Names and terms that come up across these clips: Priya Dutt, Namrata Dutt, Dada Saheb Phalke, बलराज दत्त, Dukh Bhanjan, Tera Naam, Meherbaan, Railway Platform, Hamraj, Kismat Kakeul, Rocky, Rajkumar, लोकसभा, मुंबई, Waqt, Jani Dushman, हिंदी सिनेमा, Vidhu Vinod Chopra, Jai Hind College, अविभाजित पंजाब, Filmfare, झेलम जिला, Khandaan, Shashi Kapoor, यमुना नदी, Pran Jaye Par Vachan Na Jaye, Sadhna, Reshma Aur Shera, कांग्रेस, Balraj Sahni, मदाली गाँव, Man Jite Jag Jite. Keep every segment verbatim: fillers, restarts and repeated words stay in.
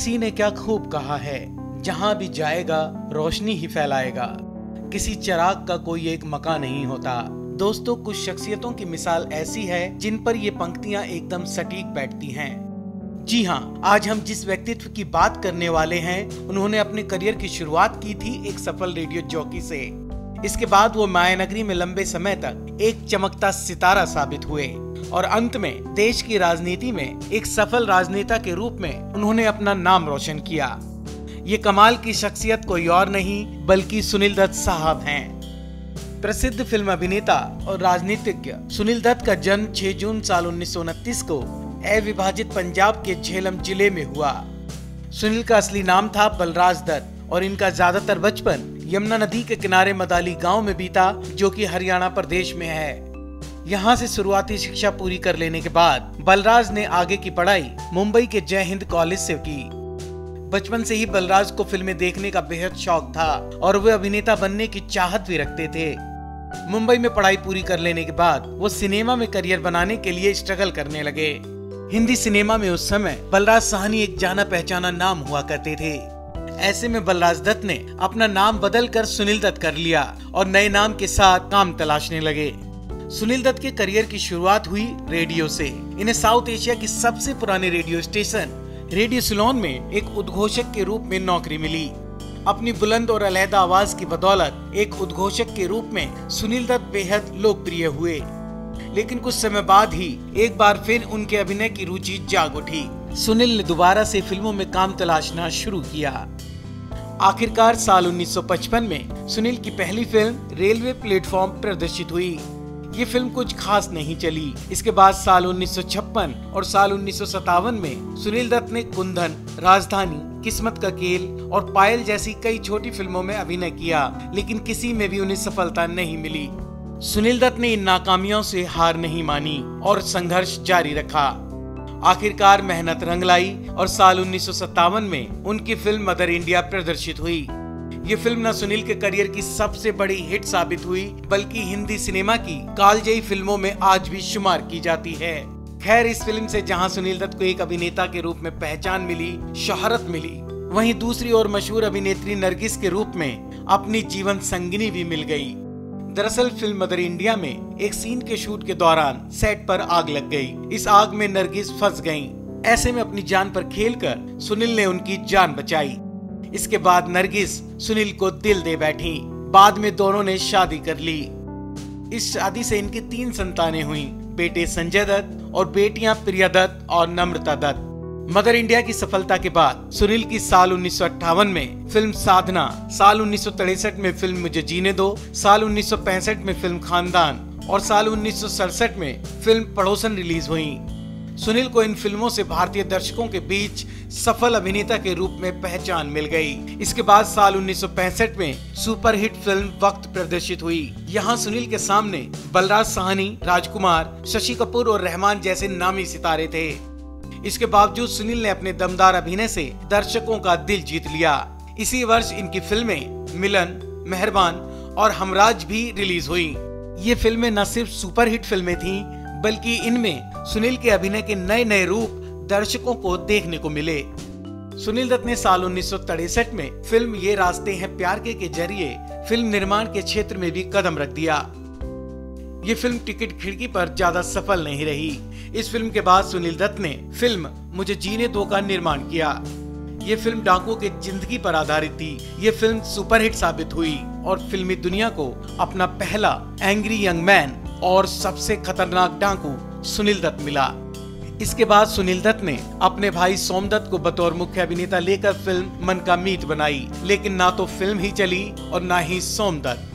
किसी ने क्या खूब कहा है, जहां भी जाएगा रोशनी ही फैलाएगा, किसी चिराग का कोई एक मका नहीं होता। दोस्तों, कुछ शख्सियतों की मिसाल ऐसी है जिन पर ये पंक्तियां एकदम सटीक बैठती हैं। जी हाँ, आज हम जिस व्यक्तित्व की बात करने वाले हैं, उन्होंने अपने करियर की शुरुआत की थी एक सफल रेडियो जॉकी से। इसके बाद वो मायानगरी में लंबे समय तक एक चमकता सितारा साबित हुए और अंत में देश की राजनीति में एक सफल राजनेता के रूप में उन्होंने अपना नाम रोशन किया। ये कमाल की शख्सियत कोई और नहीं बल्कि सुनील दत्त साहब हैं। प्रसिद्ध फिल्म अभिनेता और राजनीतिज्ञ सुनील दत्त का जन्म छह जून साल उन्नीस सौ उनतीस को अविभाजित पंजाब के झेलम जिले में हुआ। सुनील का असली नाम था बलराज दत्त और इनका ज्यादातर बचपन यमुना नदी के किनारे मदाली गांव में बीता, जो कि हरियाणा प्रदेश में है। यहाँ से शुरुआती शिक्षा पूरी कर लेने के बाद बलराज ने आगे की पढ़ाई मुंबई के जय हिंद कॉलेज से की। बचपन से ही बलराज को फिल्में देखने का बेहद शौक था और वे अभिनेता बनने की चाहत भी रखते थे। मुंबई में पढ़ाई पूरी कर लेने के बाद वो सिनेमा में करियर बनाने के लिए स्ट्रगल करने लगे। हिंदी सिनेमा में उस समय बलराज साहनी एक जाना पहचाना नाम हुआ करते थे। ऐसे में बलराज दत्त ने अपना नाम बदलकर सुनील दत्त कर लिया और नए नाम के साथ काम तलाशने लगे। सुनील दत्त के करियर की शुरुआत हुई रेडियो से। इन्हें साउथ एशिया की सबसे पुराने रेडियो स्टेशन रेडियो सिलोन में एक उद्घोषक के रूप में नौकरी मिली। अपनी बुलंद और अलहदा आवाज की बदौलत एक उद्घोषक के रूप में सुनील दत्त बेहद लोकप्रिय हुए, लेकिन कुछ समय बाद ही एक बार फिर उनके अभिनय की रुचि जाग उठी। सुनील ने दोबारा से फिल्मों में काम तलाशना शुरू किया। आखिरकार साल उन्नीस सौ पचपन में सुनील की पहली फिल्म रेलवे प्लेटफॉर्म प्रदर्शित हुई। ये फिल्म कुछ खास नहीं चली। इसके बाद साल उन्नीस सौ छप्पन और साल उन्नीस सौ सत्तावन में सुनील दत्त ने कुंदन, राजधानी, किस्मत काकेल और पायल जैसी कई छोटी फिल्मों में अभिनय किया, लेकिन किसी में भी उन्हें सफलता नहीं मिली। सुनील दत्त ने इन नाकामियों से हार नहीं मानी और संघर्ष जारी रखा। आखिरकार मेहनत रंग लाई और साल उन्नीस सौ सत्तावन में उनकी फिल्म मदर इंडिया प्रदर्शित हुई। ये फिल्म न सुनील के करियर की सबसे बड़ी हिट साबित हुई, बल्कि हिंदी सिनेमा की कालजयी फिल्मों में आज भी शुमार की जाती है। खैर, इस फिल्म से जहां सुनील दत्त को एक अभिनेता के रूप में पहचान मिली, शोहरत मिली, वहीं दूसरी ओर मशहूर अभिनेत्री नरगिस के रूप में अपनी जीवन संगिनी भी मिल गई। दरअसल फिल्म मदर इंडिया में एक सीन के शूट के दौरान सेट पर आग लग गई। इस आग में नरगिस फंस गयी। ऐसे में अपनी जान पर खेलकर सुनील ने उनकी जान बचाई। इसके बाद नरगिस सुनील को दिल दे बैठी। बाद में दोनों ने शादी कर ली। इस शादी से इनकी तीन संतानें हुईं, बेटे संजय दत्त और बेटियां प्रिया दत्त और नम्रता दत्त। मदर इंडिया की सफलता के बाद सुनील की साल उन्नीस सौ अट्ठावन में फिल्म साधना, साल उन्नीस सौ तिरसठ में फिल्म मुझे जीने दो, साल उन्नीस सौ पैंसठ में फिल्म खानदान और साल उन्नीस सौ सड़सठ में फिल्म पड़ोसन रिलीज हुई। सुनील को इन फिल्मों से भारतीय दर्शकों के बीच सफल अभिनेता के रूप में पहचान मिल गई। इसके बाद साल उन्नीस सौ पैंसठ में सुपरहिट फिल्म वक्त प्रदर्शित हुई। यहाँ सुनील के सामने बलराज साहनी, राजकुमार, शशि कपूर और रहमान जैसे नामी सितारे थे। इसके बावजूद सुनील ने अपने दमदार अभिनय से दर्शकों का दिल जीत लिया। इसी वर्ष इनकी फिल्में मिलन, मेहरबान और हमराज भी रिलीज हुई। ये फिल्में न सिर्फ सुपरहिट फिल्में थी, बल्कि इनमें सुनील के अभिनय के नए नए रूप दर्शकों को देखने को मिले। सुनील दत्त ने साल उन्नीस सौ तिरसठ में फिल्म ये रास्ते हैं प्यार के के जरिए फिल्म निर्माण के क्षेत्र में भी कदम रख दिया। ये फिल्म टिकट खिड़की पर ज्यादा सफल नहीं रही। इस फिल्म के बाद सुनील दत्त ने फिल्म मुझे जीने दो का निर्माण किया। ये फिल्म डाकुओं की जिंदगी पर आधारित थी। ये फिल्म सुपरहिट साबित हुई और फिल्मी दुनिया को अपना पहला एंग्री यंग मैन और सबसे खतरनाक डाकू सुनील दत्त मिला। इसके बाद सुनील दत्त ने अपने भाई सोमदत्त को बतौर मुख्य अभिनेता लेकर फिल्म मन का मीत बनाई, लेकिन ना तो फिल्म ही चली और ना ही सोमदत्त।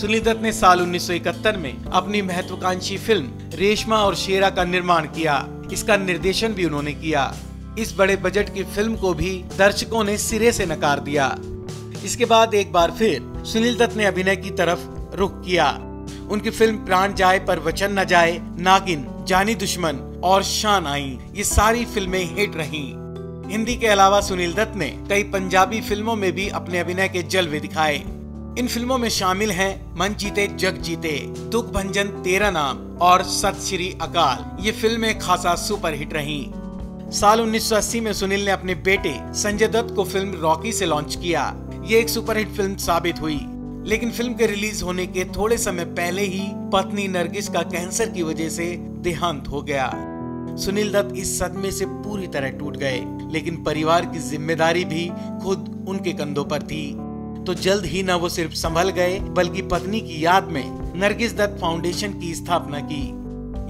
सुनील दत्त ने साल उन्नीस सौ इकहत्तर में अपनी महत्वाकांक्षी फिल्म रेशमा और शेरा का निर्माण किया। इसका निर्देशन भी उन्होंने किया। इस बड़े बजट की फिल्म को भी दर्शकों ने सिरे से नकार दिया। इसके बाद एक बार फिर सुनील दत्त ने अभिनय की तरफ रुख किया। उनकी फिल्म प्राण जाए पर वचन न जाए, नागिन, जानी दुश्मन और शान आई, ये सारी फिल्में हिट रहीं। हिंदी के अलावा सुनील दत्त ने कई पंजाबी फिल्मों में भी अपने अभिनय के जलवे दिखाए। इन फिल्मों में शामिल हैं मन जीते जग जीते, दुख भंजन तेरा नाम और सत श्री अकाल। ये फिल्में खासा सुपरहिट रहीं। साल उन्नीस सौ अस्सी में सुनील ने अपने बेटे संजय दत्त को फिल्म रॉकी से लॉन्च किया। ये एक सुपरहिट फिल्म साबित हुई, लेकिन फिल्म के रिलीज होने के थोड़े समय पहले ही पत्नी नरगिस का कैंसर की वजह से देहांत हो गया। सुनील दत्त इस सदमे से पूरी तरह टूट गए, लेकिन परिवार की जिम्मेदारी भी खुद उनके कंधों पर थी। तो जल्द ही न वो सिर्फ संभल गए, बल्कि पत्नी की याद में नरगिस दत्त फाउंडेशन की स्थापना की।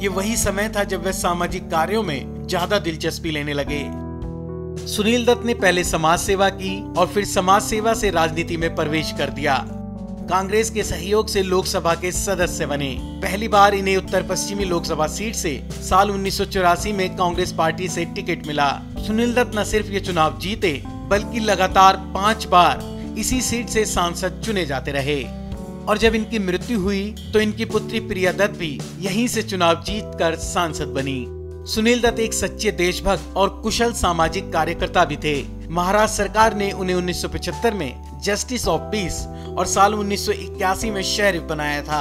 ये वही समय था जब वे सामाजिक कार्यों में ज्यादा दिलचस्पी लेने लगे। सुनील दत्त ने पहले समाज सेवा की और फिर समाज सेवा से राजनीति में प्रवेश कर दिया। कांग्रेस के सहयोग से लोकसभा के सदस्य बने। पहली बार इन्हें उत्तर पश्चिमी लोकसभा सीट से साल उन्नीस सौ चौरासी में कांग्रेस पार्टी से टिकट मिला। सुनील दत्त न सिर्फ ये चुनाव जीते, बल्कि लगातार पांच बार इसी सीट से सांसद चुने जाते रहे। और जब इनकी मृत्यु हुई तो इनकी पुत्री प्रिया दत्त भी यहीं से चुनाव जीतकर सांसद बनी। सुनील दत्त एक सच्चे देशभक्त और कुशल सामाजिक कार्यकर्ता भी थे। महाराष्ट्र सरकार ने उन्हें उन्नीस सौ पचहत्तर में जस्टिस ऑफ पीस और साल उन्नीस सौ इक्यासी में शेरिफ बनाया था।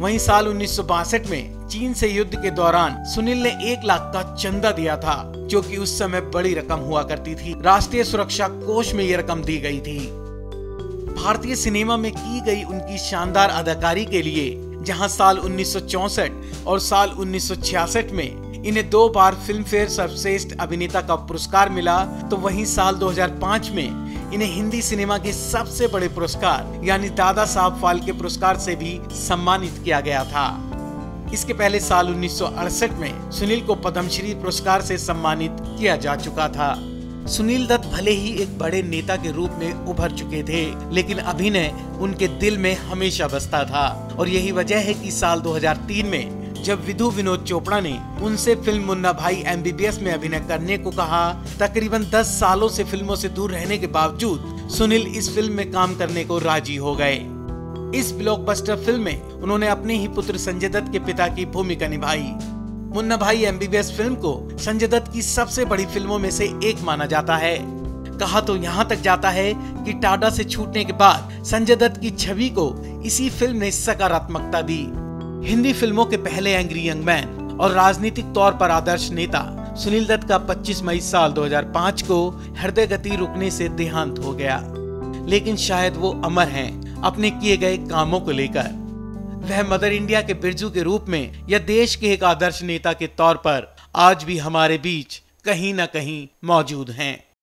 वहीं साल उन्नीस सौ बासठ में चीन से युद्ध के दौरान सुनील ने एक लाख का चंदा दिया था, जो कि उस समय बड़ी रकम हुआ करती थी। राष्ट्रीय सुरक्षा कोष में ये रकम दी गई थी। भारतीय सिनेमा में की गई उनकी शानदार अदाकारी के लिए जहां साल उन्नीस सौ चौसठ और साल उन्नीस सौ छियासठ में इन्हें दो बार फिल्मफेयर सर्वश्रेष्ठ अभिनेता का पुरस्कार मिला, तो वहीं साल दो हज़ार पाँच में इन्हें हिंदी सिनेमा के सबसे बड़े पुरस्कार यानी दादा साहब फाल्के पुरस्कार से भी सम्मानित किया गया था। इसके पहले साल उन्नीस सौ अड़सठ में सुनील को पद्मश्री पुरस्कार से सम्मानित किया जा चुका था। सुनील दत्त भले ही एक बड़े नेता के रूप में उभर चुके थे, लेकिन अभिनय उनके दिल में हमेशा बसता था। और यही वजह है कि साल दो हज़ार तीन में जब विधु विनोद चोपड़ा ने उनसे film Munna Bhai M B B S में अभिनय करने को कहा, तकरीबन दस सालों से फिल्मों से दूर रहने के बावजूद सुनील इस फिल्म में काम करने को राजी हो गए। इस ब्लॉकबस्टर फिल्म में उन्होंने अपने ही पुत्र संजय दत्त के पिता की भूमिका निभाई। Munna Bhai M B B S film को संजय दत्त की सबसे बड़ी फिल्मों में से एक माना जाता है। कहा तो यहाँ तक जाता है कि टाटा से छूटने के बाद संजय दत्त की छवि को इसी फिल्म ने सकारात्मकता दी। हिंदी फिल्मों के पहले एंग्री यंग मैन और राजनीतिक तौर पर आदर्श नेता सुनील दत्त का पच्चीस मई साल दो हज़ार पाँच को हृदय गति रुकने से देहांत हो गया, लेकिन शायद वो अमर है अपने किए गए कामों को लेकर। वह मदर इंडिया के बिरजू के रूप में या देश के एक आदर्श नेता के तौर पर आज भी हमारे बीच कहीं न कहीं मौजूद हैं।